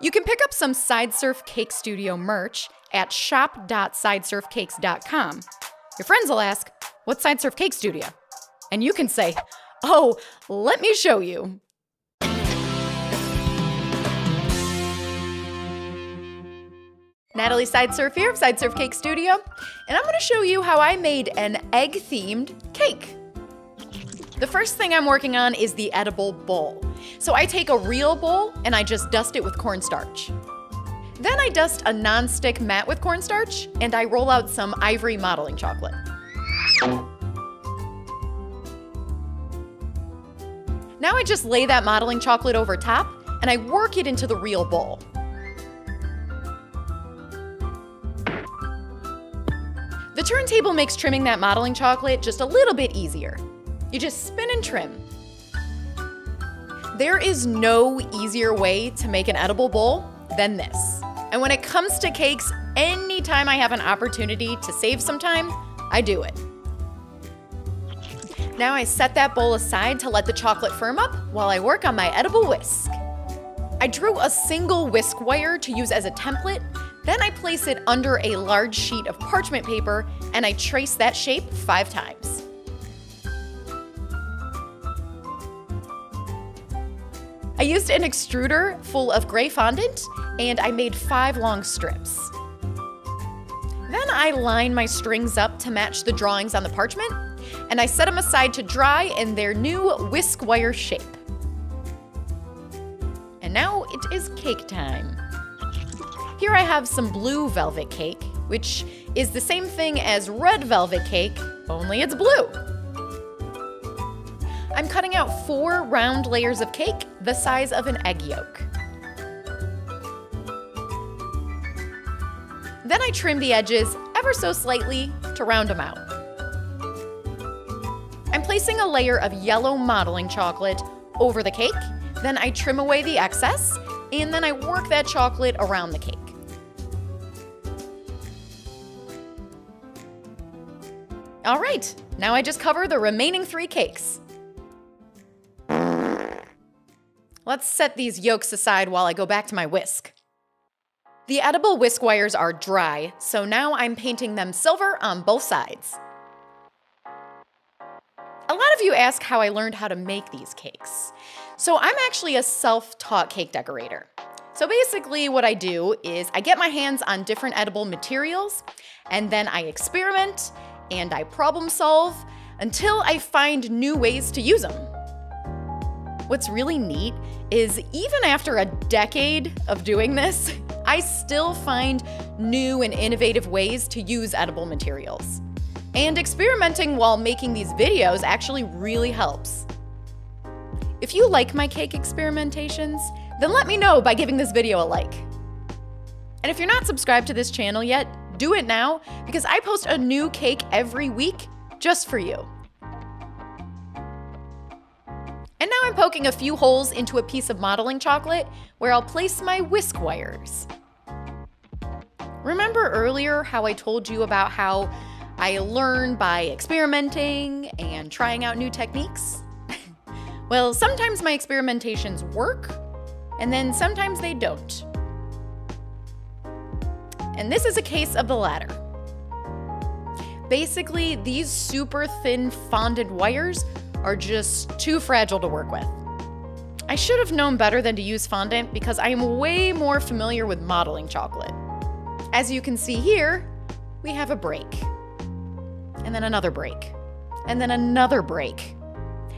You can pick up some Sideserf Cake Studio merch at shop.sideserfcakes.com. Your friends will ask, "What's Sideserf Cake Studio?" And you can say, "Oh, let me show you." Natalie Sideserf here of Sideserf Cake Studio, and I'm going to show you how I made an egg-themed cake. The first thing I'm working on is the edible bowl. So I take a real bowl and I just dust it with cornstarch. Then I dust a non-stick mat with cornstarch and I roll out some ivory modeling chocolate. Now I just lay that modeling chocolate over top and I work it into the real bowl. The turntable makes trimming that modeling chocolate just a little bit easier. You just spin and trim. There is no easier way to make an edible bowl than this. And when it comes to cakes, anytime I have an opportunity to save some time, I do it. Now I set that bowl aside to let the chocolate firm up while I work on my edible whisk. I drew a single whisk wire to use as a template, then I place it under a large sheet of parchment paper and I trace that shape 5 times. I used an extruder full of gray fondant and I made 5 long strips. Then I line my strings up to match the drawings on the parchment and I set them aside to dry in their new whisk wire shape. And now it is cake time. Here I have some blue velvet cake, which is the same thing as red velvet cake, only it's blue. I'm cutting out 4 round layers of cake the size of an egg yolk. Then I trim the edges ever so slightly to round them out. I'm placing a layer of yellow modeling chocolate over the cake, then I trim away the excess, and then I work that chocolate around the cake. All right, now I just cover the remaining 3 cakes. Let's set these yolks aside while I go back to my whisk. The edible whisk wires are dry, so now I'm painting them silver on both sides. A lot of you ask how I learned how to make these cakes. So I'm actually a self-taught cake decorator. So basically what I do is I get my hands on different edible materials, and then I experiment and I problem solve until I find new ways to use them. What's really neat is even after a decade of doing this, I still find new and innovative ways to use edible materials. And experimenting while making these videos actually really helps. If you like my cake experimentations, then let me know by giving this video a like. And if you're not subscribed to this channel yet, do it now because I post a new cake every week just for you. And now I'm poking a few holes into a piece of modeling chocolate where I'll place my whisk wires. Remember earlier how I told you about how I learn by experimenting and trying out new techniques? Well, sometimes my experimentations work, and then sometimes they don't. And this is a case of the latter. Basically, these super thin fondant wires are just too fragile to work with. I should have known better than to use fondant because I am way more familiar with modeling chocolate. As you can see here, we have a break. And then another break. And then another break.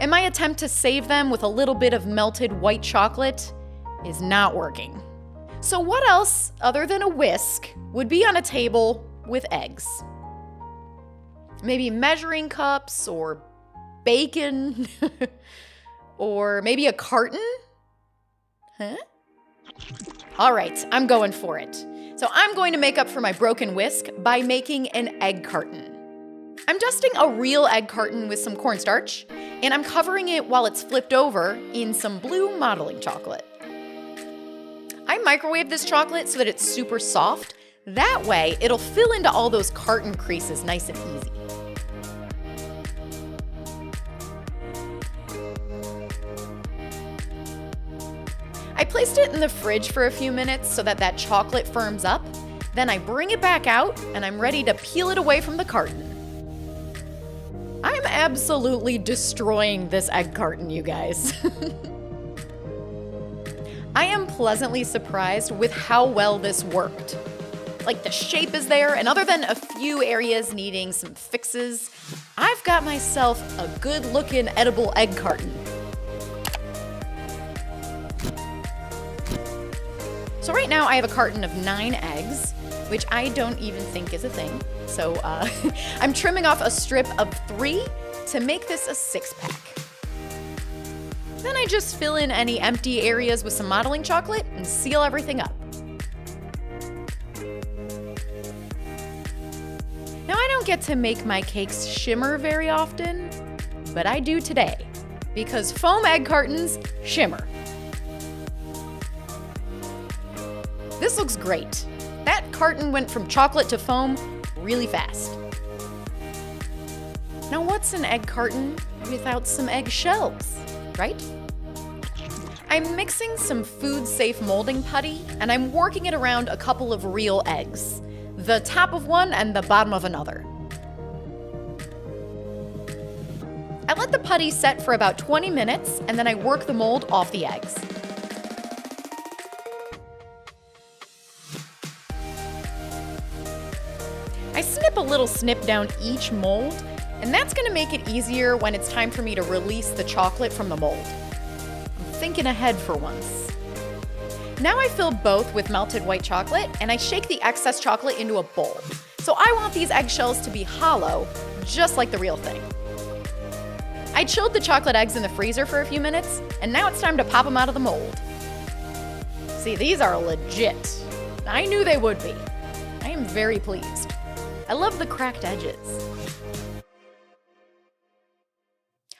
And my attempt to save them with a little bit of melted white chocolate is not working. So what else, other than a whisk, would be on a table with eggs? Maybe measuring cups or bacon, or maybe a carton? Huh? All right, I'm going for it. So I'm going to make up for my broken whisk by making an egg carton. I'm dusting a real egg carton with some cornstarch, and I'm covering it while it's flipped over in some blue modeling chocolate. I microwave this chocolate so that it's super soft. That way, it'll fill into all those carton creases nice and easy. I placed it in the fridge for a few minutes so that that chocolate firms up. Then I bring it back out and I'm ready to peel it away from the carton. I'm absolutely destroying this egg carton, you guys. I am pleasantly surprised with how well this worked. Like, the shape is there, and other than a few areas needing some fixes, I've got myself a good-looking edible egg carton. So right now I have a carton of 9 eggs, which I don't even think is a thing. So I'm trimming off a strip of 3 to make this a 6-pack. Then I just fill in any empty areas with some modeling chocolate and seal everything up. Now I don't get to make my cakes shimmer very often, but I do today because foam egg cartons shimmer. This looks great. That carton went from chocolate to foam really fast. Now what's an egg carton without some egg shells, right? I'm mixing some food-safe molding putty and I'm working it around a couple of real eggs, the top of one and the bottom of another. I let the putty set for about 20 minutes and then I work the mold off the eggs. I snip a little snip down each mold, and that's gonna make it easier when it's time for me to release the chocolate from the mold. I'm thinking ahead for once. Now I fill both with melted white chocolate, and I shake the excess chocolate into a bowl. So I want these eggshells to be hollow, just like the real thing. I chilled the chocolate eggs in the freezer for a few minutes, and now it's time to pop them out of the mold. See, these are legit. I knew they would be. I am very pleased. I love the cracked edges.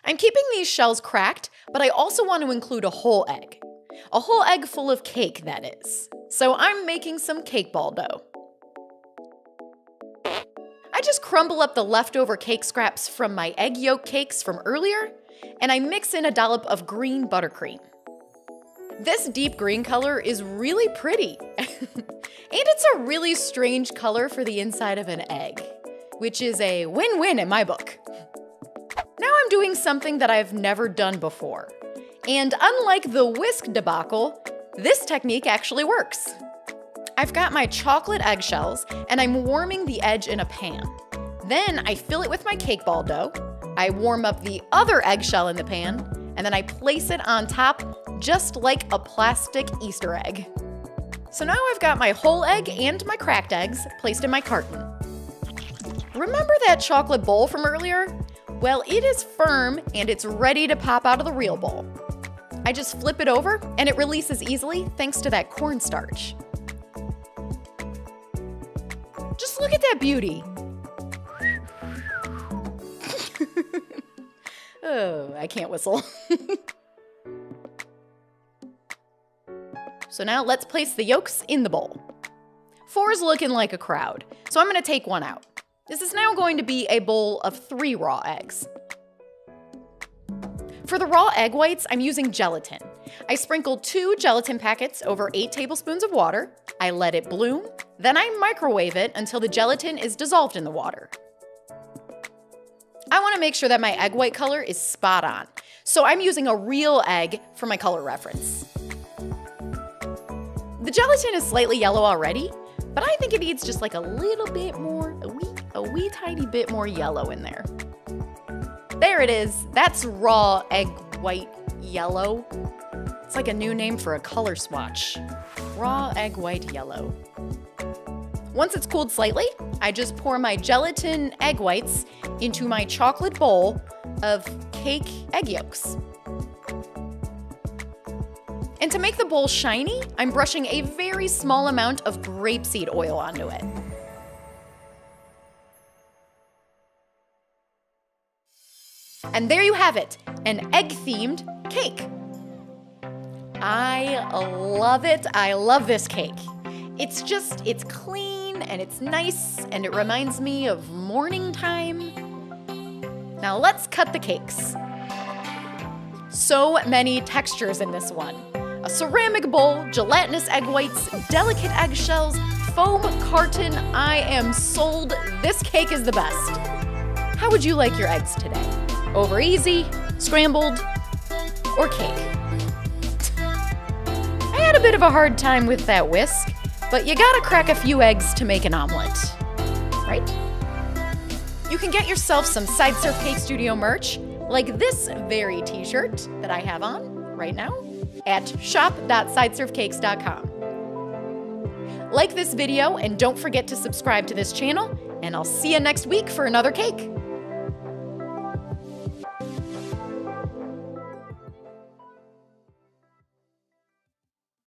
I'm keeping these shells cracked, but I also want to include a whole egg. A whole egg full of cake, that is. So I'm making some cake ball dough. I just crumble up the leftover cake scraps from my egg yolk cakes from earlier, and I mix in a dollop of green buttercream. This deep green color is really pretty. And it's a really strange color for the inside of an egg, which is a win-win in my book. Now I'm doing something that I've never done before. And unlike the whisk debacle, this technique actually works. I've got my chocolate eggshells and I'm warming the edge in a pan. Then I fill it with my cake ball dough. I warm up the other eggshell in the pan and then I place it on top just like a plastic Easter egg. So now I've got my whole egg and my cracked eggs placed in my carton. Remember that chocolate bowl from earlier? Well, it is firm and it's ready to pop out of the real bowl. I just flip it over and it releases easily thanks to that cornstarch. Just look at that beauty. Oh, I can't whistle. So now let's place the yolks in the bowl. 4 is looking like a crowd, so I'm gonna take one out. This is now going to be a bowl of 3 raw eggs. For the raw egg whites, I'm using gelatin. I sprinkled 2 gelatin packets over 8 tablespoons of water. I let it bloom, then I microwave it until the gelatin is dissolved in the water. I wanna make sure that my egg white color is spot on, so I'm using a real egg for my color reference. The gelatin is slightly yellow already, but I think it needs just like a little bit more, a wee tiny bit more yellow in there. There it is. That's raw egg white yellow. It's like a new name for a color swatch. Raw egg white yellow. Once it's cooled slightly, I just pour my gelatin egg whites into my chocolate bowl of cake egg yolks. And to make the bowl shiny, I'm brushing a very small amount of grapeseed oil onto it. And there you have it, an egg-themed cake. I love it. I love this cake. It's just, it's clean and it's nice and it reminds me of morning time. Now let's cut the cakes. So many textures in this one. a ceramic bowl, gelatinous egg whites, delicate eggshells, foam carton. I am sold. This cake is the best. How would you like your eggs today? Over easy, scrambled, or cake? I had a bit of a hard time with that whisk, but you gotta crack a few eggs to make an omelet, right? You can get yourself some Sideserf Cake Studio merch, like this very t-shirt that I have on right now, at shop.sideserfcakes.com. Like this video and don't forget to subscribe to this channel, and I'll see you next week for another cake.